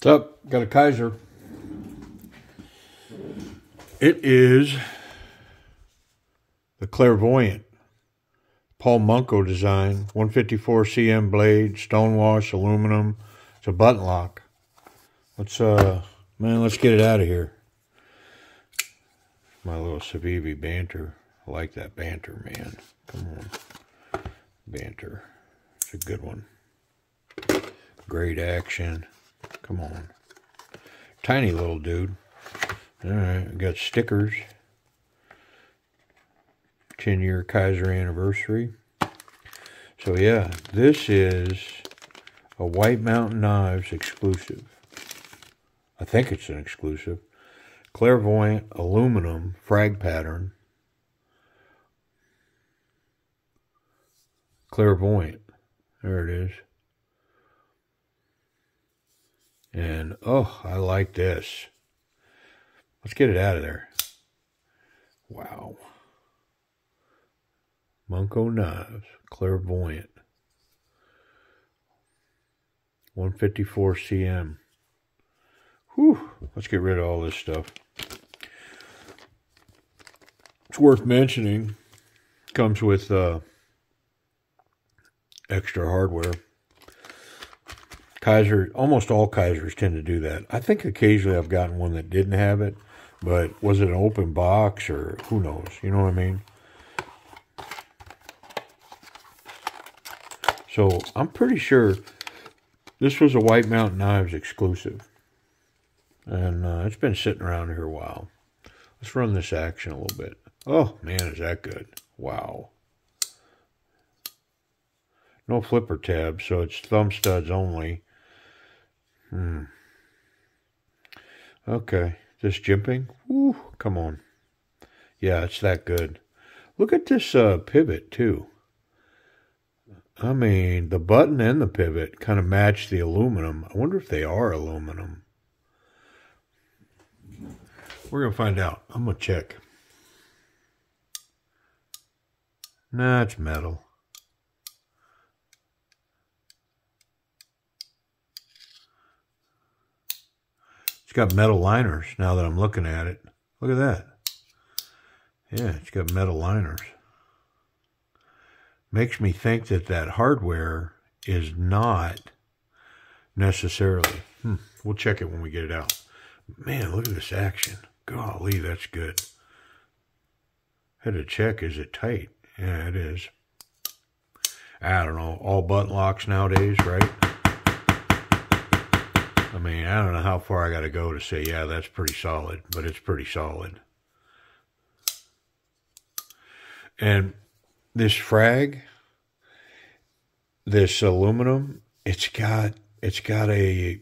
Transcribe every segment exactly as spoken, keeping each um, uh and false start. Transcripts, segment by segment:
What's up? Got a Kizer. It is the Clairvoyant Paul Munco design, one fifty-four C M blade, stonewash aluminum. It's a button lock. Let's uh, man, let's get it out of here. My little Civivi banter. I like that banter, man. Come on, banter. It's a good one. Great action. Come on. Tiny little dude. All right, we got stickers. ten year Kizer anniversary. So yeah, this is a White Mountain Knives exclusive. I think it's an exclusive. Clairvoyant aluminum frag pattern. Clairvoyant. There it is. And, oh, I like this. Let's get it out of there. Wow. Munco Knives, Clairvoyant. one fifty-four C M. Whew. Let's get rid of all this stuff. It's worth mentioning. Comes with uh, extra hardware. Kizer, almost all Kizers tend to do that. I think occasionally I've gotten one that didn't have it, but was it an open box or who knows? You know what I mean? So I'm pretty sure this was a White Mountain Knives exclusive. And uh, it's been sitting around here a while. Let's run this action a little bit. Oh, man, is that good. Wow. No flipper tab, so it's thumb studs only. Hmm. Okay, this jimping. Woo, come on. Yeah, it's that good. Look at this uh, pivot, too. I mean, the button and the pivot kind of match the aluminum. I wonder if they are aluminum. We're going to find out. I'm going to check. Nah, it's metal. It's got metal liners now that I'm looking at it. Look at that. Yeah, it's got metal liners. Makes me think that that hardware is not necessarily. Hmm. We'll check it when we get it out. Man, look at this action. Golly, that's good. Had to check, is it tight? Yeah, it is. I don't know. All button locks nowadays, right? I mean, I don't know how far I got to go to say, yeah, that's pretty solid, but it's pretty solid. And this frag, this aluminum, it's got it's got a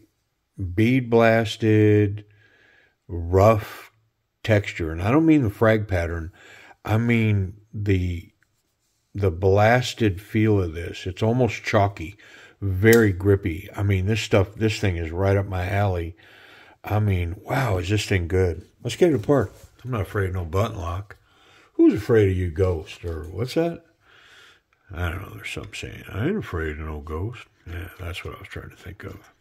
bead blasted, rough texture, and I don't mean the frag pattern. I mean the the blasted feel of this. It's almost chalky. Very grippy. I mean, this stuff, this thing is right up my alley. I mean, wow, is this thing good? Let's get it apart. I'm not afraid of no button lock. Who's afraid of you, ghost? Or what's that? I don't know. There's some saying. I ain't afraid of no ghost. Yeah, that's what I was trying to think of.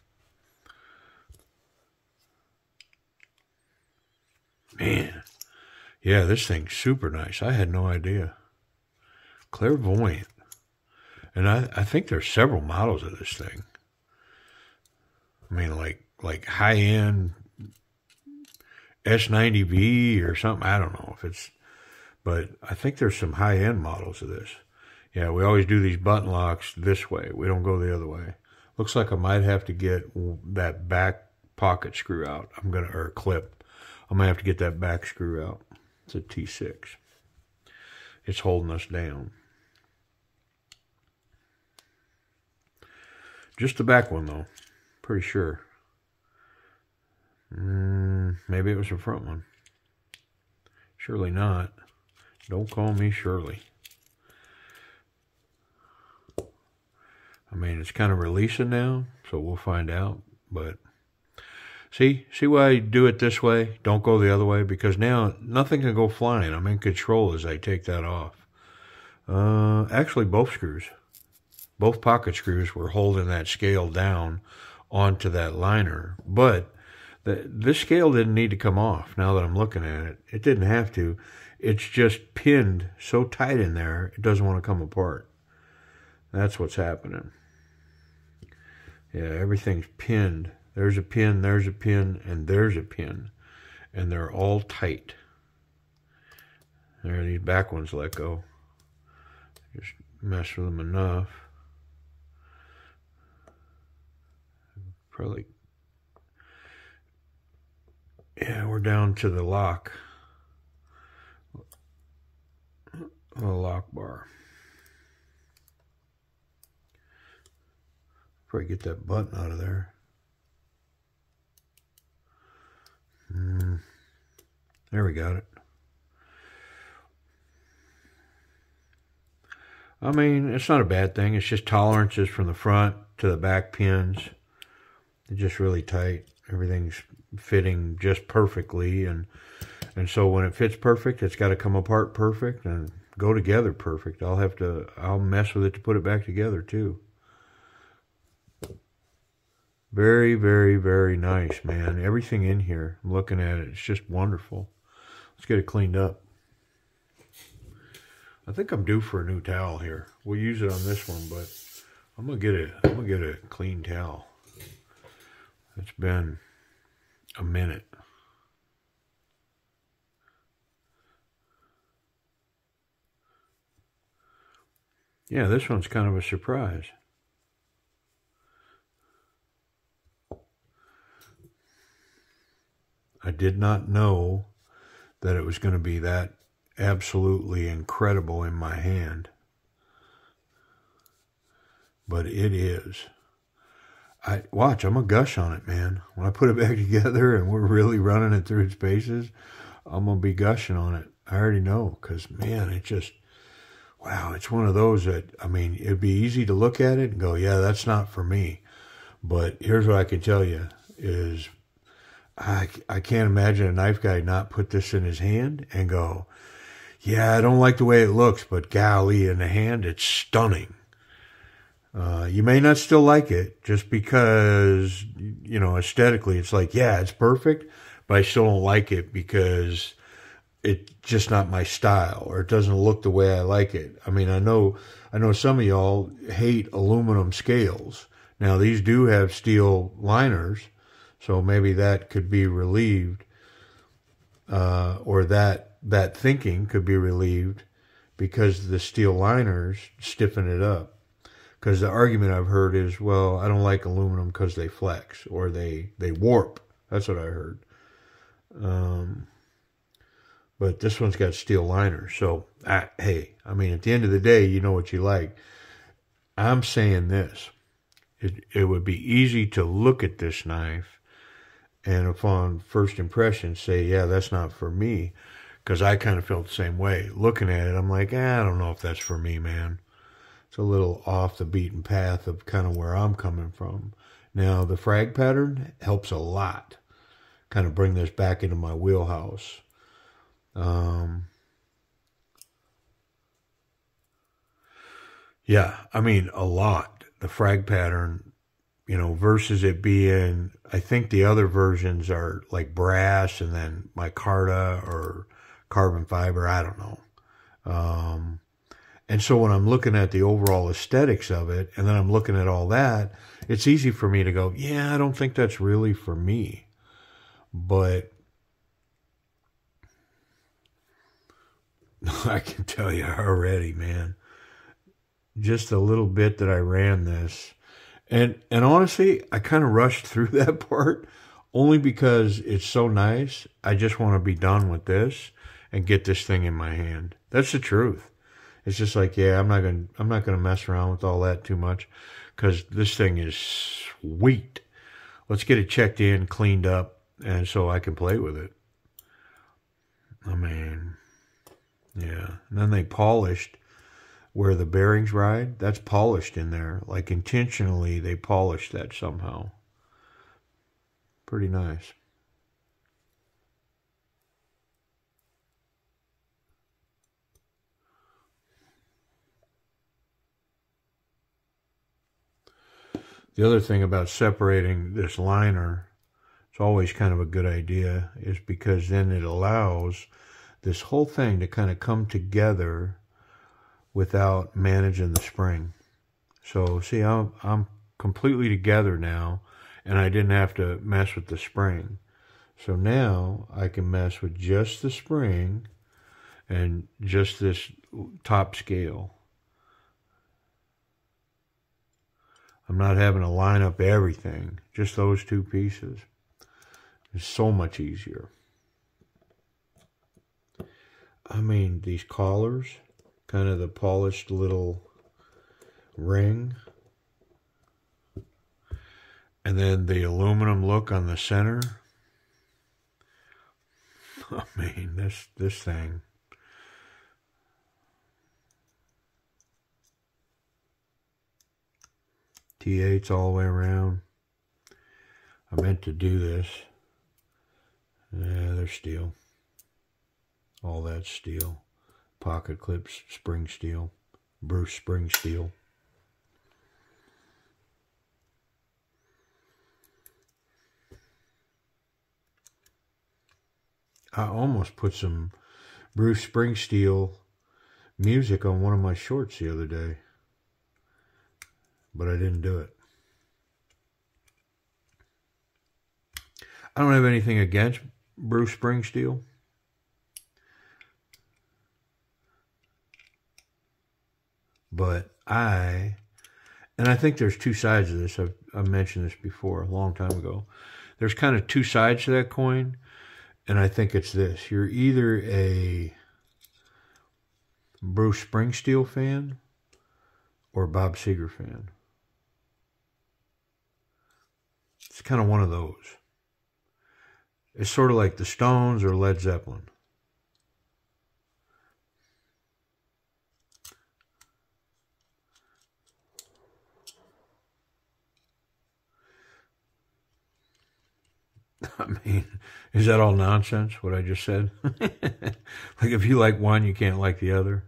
Man. Yeah, this thing's super nice. I had no idea. Clairvoyant. And I, I think there's several models of this thing. I mean, like like high-end S ninety V or something. I don't know if it's, but I think there's some high-end models of this. Yeah, we always do these button locks this way. We don't go the other way. Looks like I might have to get that back pocket screw out. I'm gonna or clip. I'm gonna have to get that back screw out. It's a T six. It's holding us down. Just the back one, though. Pretty sure. Mm, maybe it was the front one. Surely not. Don't call me Shirley. I mean, it's kind of releasing now, so we'll find out. But see, see why I do it this way? Don't go the other way, because now nothing can go flying. I'm in control as I take that off. Uh, actually, both screws. Both pocket screws were holding that scale down onto that liner, but the, this scale didn't need to come off now that I'm looking at it. It didn't have to. It's just pinned so tight in there, it doesn't want to come apart. That's what's happening. Yeah, everything's pinned. There's a pin, there's a pin, and there's a pin. And they're all tight. There, these back ones let go. Just mess with them enough. Probably, yeah, we're down to the lock. The lock bar. Probably get that button out of there. Mm, there we got it. I mean, it's not a bad thing. It's just tolerances from the front to the back pins. They're just really tight. Everything's fitting just perfectly, and and so when it fits perfect, it's got to come apart perfect and go together perfect. I'll have to I'll mess with it to put it back together too. Very, very, very nice, man. Everything in here, I'm looking at it, it's just wonderful. Let's get it cleaned up. I think I'm due for a new towel here. We'll use it on this one, but I'm gonna get a I'm gonna get a clean towel. It's been a minute. Yeah, this one's kind of a surprise. I did not know that it was going to be that absolutely incredible in my hand. But it is. I watch, I'm going to gush on it, man. When I put it back together and we're really running it through its paces, I'm going to be gushing on it. I already know, because, man, it just, wow, it's one of those that, I mean, it'd be easy to look at it and go, yeah, that's not for me. But here's what I can tell you is, I, I can't imagine a knife guy not put this in his hand and go, yeah, I don't like the way it looks, but golly, in the hand, it's stunning. Uh, you may not still like it just because, you know, aesthetically, it's like, yeah, it's perfect, but I still don't like it because it's just not my style, or it doesn't look the way I like it. I mean, I know, I know some of y'all hate aluminum scales. Now, these do have steel liners, so maybe that could be relieved, uh, or that that thinking could be relieved because the steel liners stiffen it up. Because the argument I've heard is, well, I don't like aluminum because they flex or they, they warp. That's what I heard. Um, but this one's got steel liners. So, I, hey, I mean, at the end of the day, you know what you like. I'm saying this. It, it would be easy to look at this knife and upon first impression say, yeah, that's not for me, because I kind of felt the same way. Looking at it, I'm like, eh, I don't know if that's for me, man. It's a little off the beaten path of kind of where I'm coming from. Now, the frag pattern helps a lot, kind of bring this back into my wheelhouse. Um, yeah, I mean, a lot. The frag pattern, you know, versus it being, I think the other versions are like brass and then micarta or carbon fiber, I don't know. Um, and so when I'm looking at the overall aesthetics of it, and then I'm looking at all that, it's easy for me to go, yeah, I don't think that's really for me. But I can tell you already, man, just a little bit that I ran this. And and honestly, I kind of rushed through that part only because it's so nice. I just want to be done with this and get this thing in my hand. That's the truth. It's just like, yeah, I'm not gonna I'm not gonna mess around with all that too much because this thing is sweet. Let's get it checked in, cleaned up, and so I can play with it. I mean, yeah. And then they polished where the bearings ride, that's polished in there. Like intentionally, they polished that somehow. Pretty nice. The other thing about separating this liner, it's always kind of a good idea, is because then it allows this whole thing to kind of come together without managing the spring. So see, I'm, I'm completely together now, and I didn't have to mess with the spring. So now I can mess with just the spring and just this top scale. I'm not having to line up everything, just those two pieces. It's so much easier. I mean, these collars, kind of the polished little ring, and then the aluminum look on the center. I mean, this this thing. T eights all the way around. I meant to do this. Yeah, they're steel. All that steel. Pocket clips, spring steel. Bruce Springsteen. I almost put some Bruce Springsteen music on one of my shorts the other day, but I didn't do it. I don't have anything against Bruce Springsteen. But I, and I think there's two sides of this. I've, I've mentioned this before a long time ago. There's kind of two sides to that coin. And I think it's this. You're either a Bruce Springsteen fan or Bob Seger fan. It's kind of one of those. It's sort of like the Stones or Led Zeppelin. I mean, is that all nonsense, what I just said? Like, if you like one, you can't like the other?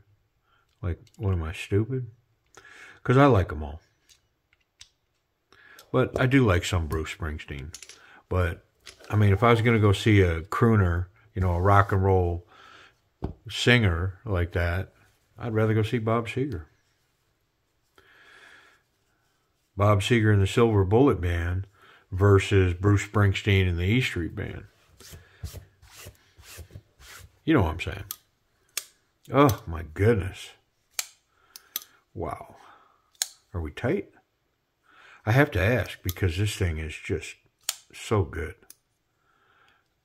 Like, what, am I stupid? Because I like them all. But I do like some Bruce Springsteen. But, I mean, if I was going to go see a crooner, you know, a rock and roll singer like that, I'd rather go see Bob Seger. Bob Seger and the Silver Bullet Band versus Bruce Springsteen and the E Street Band. You know what I'm saying. Oh, my goodness. Wow. Are we tight? I have to ask because this thing is just so good.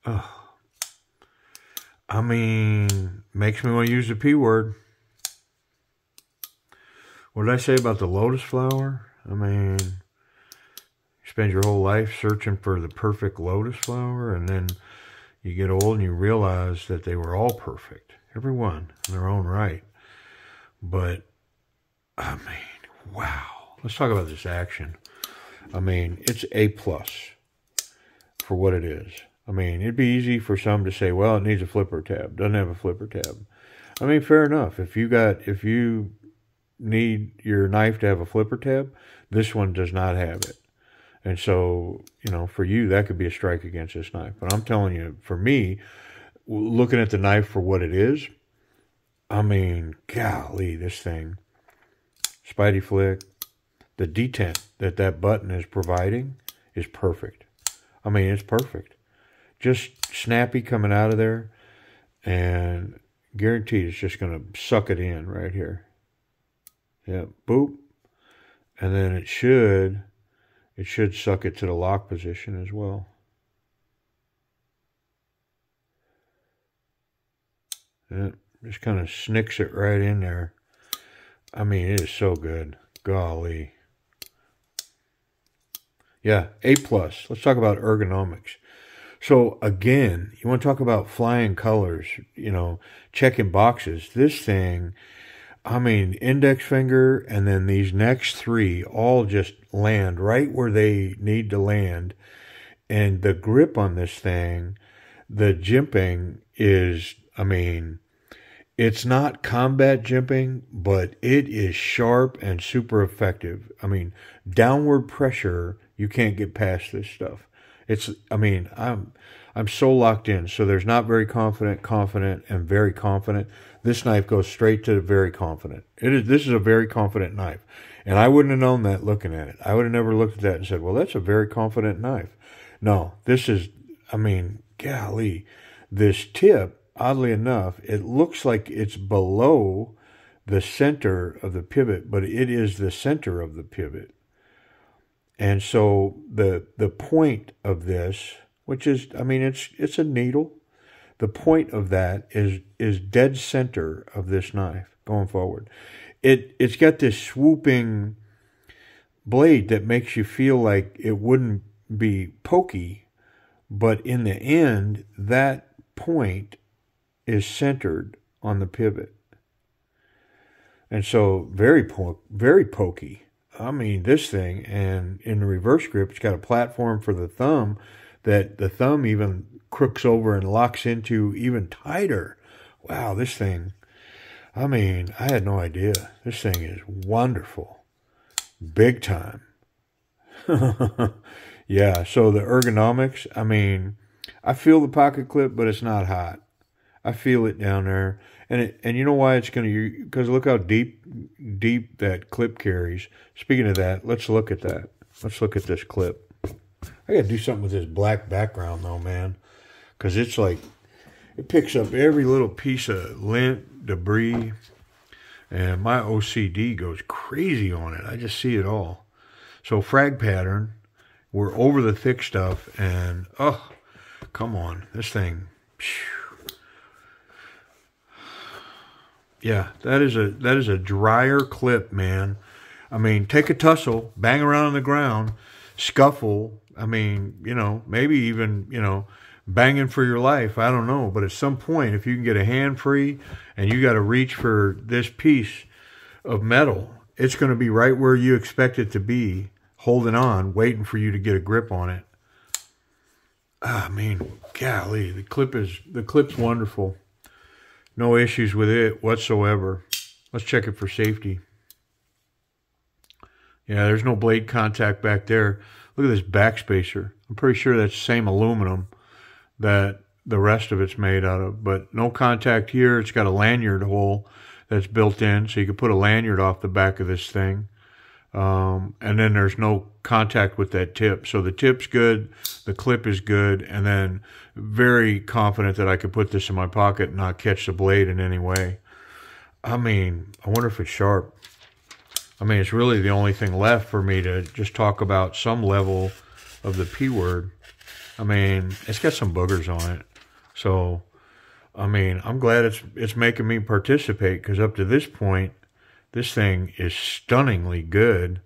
Oh. I mean, makes me want to use the P word. What did I say about the lotus flower? I mean, spend your whole life searching for the perfect lotus flower, and then you get old and you realize that they were all perfect. Everyone in their own right. But, I mean, wow. Let's talk about this action. I mean, it's A plus for what it is. I mean, it'd be easy for some to say, well, it needs a flipper tab. Doesn't have a flipper tab. I mean, fair enough. If you got, if you need your knife to have a flipper tab, this one does not have it. And so, you know, for you, that could be a strike against this knife. But I'm telling you, for me, looking at the knife for what it is, I mean, golly, this thing. Spidey flick. The detent that that button is providing is perfect. I mean, it's perfect. Just snappy coming out of there. And guaranteed it's just going to suck it in right here. Yeah, boop. And then it should... It should suck it to the lock position as well. And it just kind of snicks it right in there. I mean, it is so good. Golly. Yeah, A plus. Let's talk about ergonomics. So, again, you want to talk about flying colors, you know, checking boxes. This thing... I mean, index finger and then these next three all just land right where they need to land. And the grip on this thing, the jimping is, I mean, It's not combat jimping, but it is sharp and super effective. I mean, downward pressure, you can't get past this stuff. It's, I mean, I'm I'm so locked in. So there's not very confident, confident, and very confident. This knife goes straight to the very confident. It is. This is a very confident knife. And I wouldn't have known that looking at it. I would have never looked at that and said, well, that's a very confident knife. No, this is, I mean, golly, this tip, oddly enough, it looks like it's below the center of the pivot, but it is the center of the pivot. And so the the point of this, which is, I mean, it's it's a needle. The point of that is is dead center of this knife going forward. It it's got this swooping blade that makes you feel like it wouldn't be pokey, but in the end, that point is centered on the pivot. And so very po very pokey. I mean, this thing, and in the reverse grip, it's got a platform for the thumb that the thumb even crooks over and locks into even tighter. Wow, this thing, I mean, I had no idea. This thing is wonderful. Big time. Yeah, so the ergonomics, I mean, I feel the pocket clip, but it's not hot. I feel it down there. And it, and you know why it's going to, because look how deep, deep that clip carries. Speaking of that, let's look at that. Let's look at this clip. I got to do something with this black background though, man. Because it's like, it picks up every little piece of lint, debris. And my O C D goes crazy on it. I just see it all. So frag pattern, we're over the thick stuff. And, oh, come on. This thing, phew. Yeah, that is a that is a drier clip, man. I mean, take a tussle, bang around on the ground, scuffle. I mean, you know, maybe even, you know, banging for your life. I don't know. But at some point, if you can get a hand free and you got to reach for this piece of metal, it's going to be right where you expect it to be, holding on, waiting for you to get a grip on it. I mean, golly, the clip is the clip's wonderful. No issues with it whatsoever. Let's check it for safety. Yeah, there's no blade contact back there. Look at this backspacer. I'm pretty sure that's the same aluminum that the rest of it's made out of, but no contact here. It's got a lanyard hole that's built in, so you can put a lanyard off the back of this thing. Um, and then there's no contact with that tip. So the tip's good, the clip is good, and then very confident that I could put this in my pocket and not catch the blade in any way. I mean, I wonder if it's sharp. I mean, it's really the only thing left for me to just talk about some level of the P word. I mean, it's got some boogers on it. So, I mean, I'm glad it's, it's making me participate, because up to this point, this thing is stunningly good.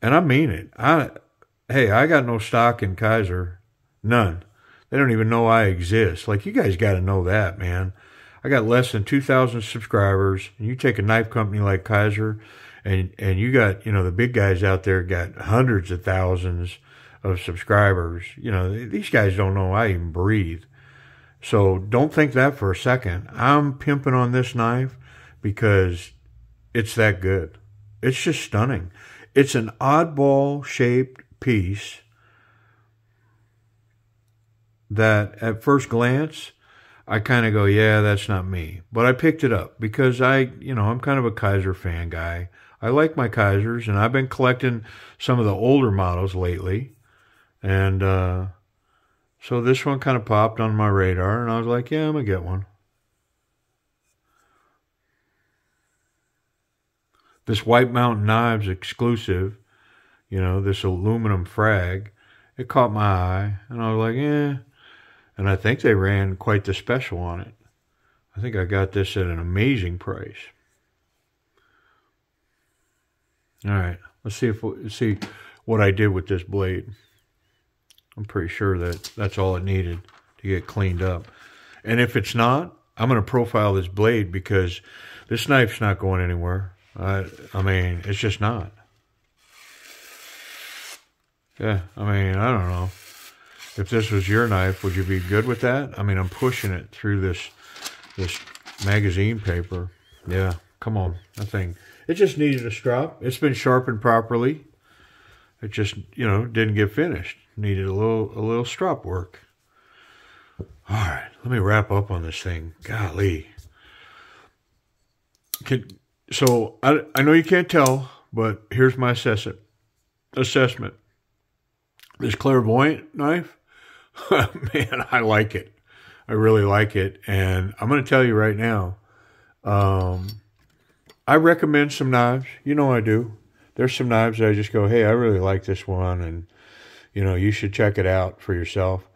And I mean it. I, hey, I got no stock in Kizer. None. They don't even know I exist. Like, you guys got to know that, man. I got less than two thousand subscribers. And you take a knife company like Kizer, and, and you got, you know, the big guys out there got hundreds of thousands of subscribers. You know, these guys don't know I even breathe. So don't think that for a second. I'm pimping on this knife because it's that good. It's just stunning. It's an oddball shaped piece that at first glance, I kind of go, yeah, that's not me. But I picked it up because I, you know, I'm kind of a Kizer fan guy. I like my Kizers, and I've been collecting some of the older models lately. And uh, so this one kind of popped on my radar, and I was like, yeah, I'm going to get one. This White Mountain Knives exclusive, you know, this aluminum frag, it caught my eye. And I was like, eh. And I think they ran quite the special on it. I think I got this at an amazing price. All right. Let's see if we, see what I did with this blade. I'm pretty sure that that's all it needed to get cleaned up. And if it's not, I'm going to profile this blade, because this knife's not going anywhere. I, I mean, it's just not. Yeah, I mean, I don't know. If this was your knife, would you be good with that? I mean, I'm pushing it through this this magazine paper. Yeah, come on. That thing, it just needed a strop. It's been sharpened properly. It just, you know, didn't get finished. Needed a little, a little strop work. All right, let me wrap up on this thing. Golly. Can, so, I, I know you can't tell, but here's my assessment. Assessment. This Clairvoyant knife, man, I like it. I really like it. And I'm going to tell you right now, um, I recommend some knives. You know I do. There's some knives that I just go, hey, I really like this one, and, you know, you should check it out for yourself.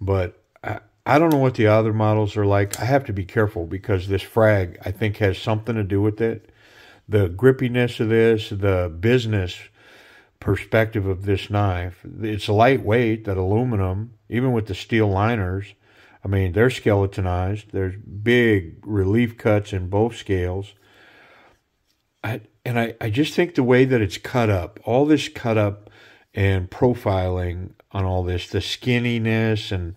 But I, I don't know what the other models are like. I have to be careful because this frag, I think, has something to do with it. The grippiness of this, the business perspective of this knife. It's lightweight, that aluminum, even with the steel liners. I mean, they're skeletonized. There's big relief cuts in both scales. I, and I, I just think the way that it's cut up, all this cut up and profiling on all this, the skinniness and,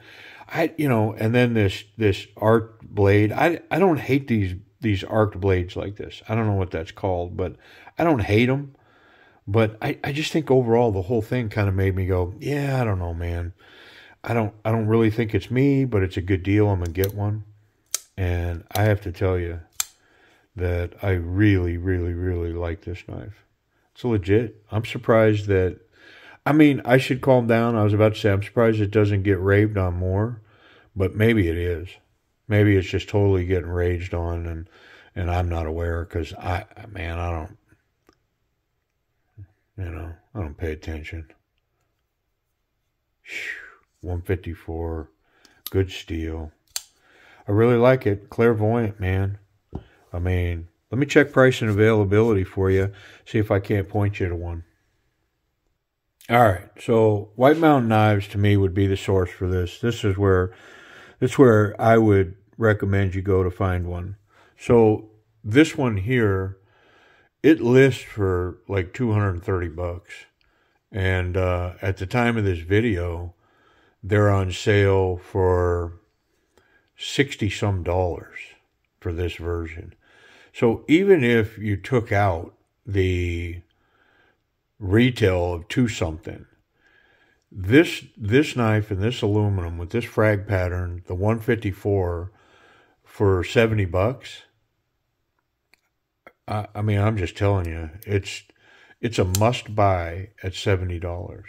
I, you know, and then this, this arced blade. I, I don't hate these, these arced blades like this. I don't know what that's called, but I don't hate them. But I, I just think overall the whole thing kind of made me go, yeah, I don't know, man. I don't I don't really think it's me, but it's a good deal. I'm going to get one. And I have to tell you that I really, really, really like this knife. It's legit. I'm surprised that, I mean, I should calm down. I was about to say, I'm surprised it doesn't get raved on more. But maybe it is. Maybe it's just totally getting raged on and, and I'm not aware because, I man, I don't, you know, I don't pay attention. Whew. one fifty-four, good steel. I really like it. Clairvoyant, man. I mean, let me check price and availability for you. See if I can't point you to one. All right, so White Mountain Knives to me would be the source for this. This is where, this is where I would recommend you go to find one. So this one here, it lists for like two hundred thirty bucks, and uh, at the time of this video, they're on sale for sixty some dollars for this version. So even if you took out the retail of two something, this this knife and this aluminum with this frag pattern, the one fifty-four for seventy bucks. I, I mean, I'm just telling you, it's it's a must buy at seventy dollars,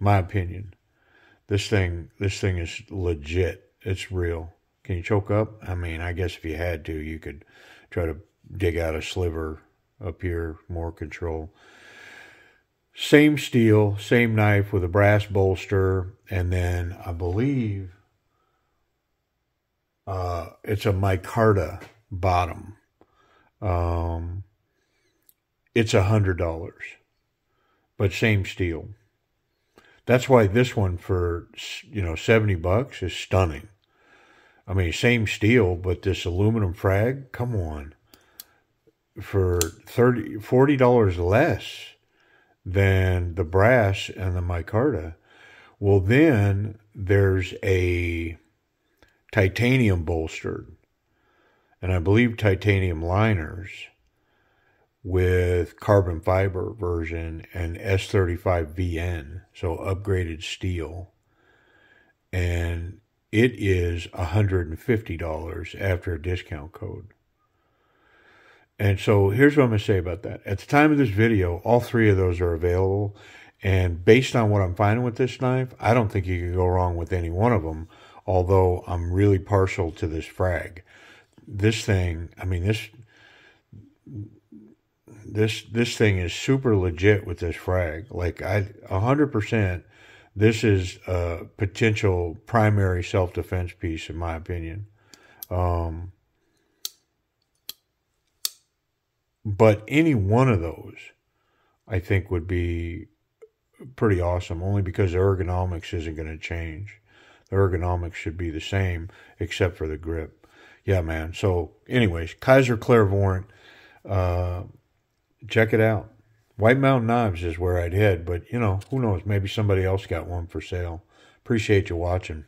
my opinion. This thing, this thing is legit. It's real. Can you choke up? I mean, I guess if you had to, you could try to dig out a sliver up here, more control. Same steel, same knife with a brass bolster, and then I believe uh, it's a micarta bottom. Um, it's one hundred dollars, but same steel. That's why this one for, you know, seventy bucks is stunning. I mean, same steel, but this aluminum frag, come on. For thirty, forty dollars less than the brass and the micarta. Well, then there's a titanium bolstered, and I believe titanium liners with carbon fiber version and S thirty-five V N, so upgraded steel, and it is one hundred fifty dollars after a discount code. And so here's what I'm going to say about that. At the time of this video, all three of those are available, and based on what I'm finding with this knife, I don't think you can go wrong with any one of them, although I'm really partial to this frag. This thing, I mean, this... This this thing is super legit with this frag. Like, I one hundred percent, this is a potential primary self-defense piece, in my opinion. Um, but any one of those, I think, would be pretty awesome, only because the ergonomics isn't going to change. The ergonomics should be the same, except for the grip. Yeah, man. So, anyways, Kizer Clairvoyant. Uh, Check it out. White Mountain Knives is where I'd head, but, you know, who knows? Maybe somebody else got one for sale. Appreciate you watching.